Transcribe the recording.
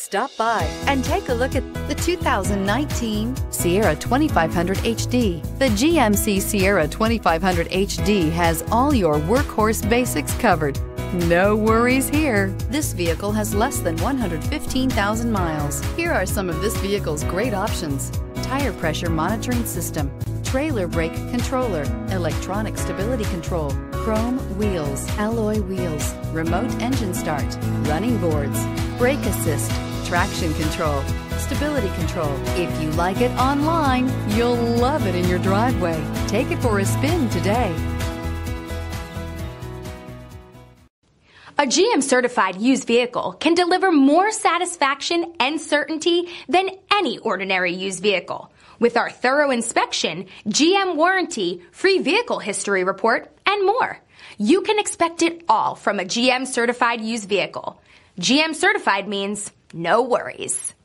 Stop by and take a look at the 2019 Sierra 2500 HD. The GMC Sierra 2500 HD has all your workhorse basics covered. No worries here. This vehicle has less than 115,000 miles. Here are some of this vehicle's great options: tire pressure monitoring system, trailer brake controller, electronic stability control, chrome wheels, alloy wheels, remote engine start, running boards, brake assist, traction control, stability control. If you like it online, you'll love it in your driveway. Take it for a spin today. A GM-certified used vehicle can deliver more satisfaction and certainty than any ordinary used vehicle. With our thorough inspection, GM warranty, free vehicle history report, and more, you can expect it all from a GM-certified used vehicle. GM-certified means no worries.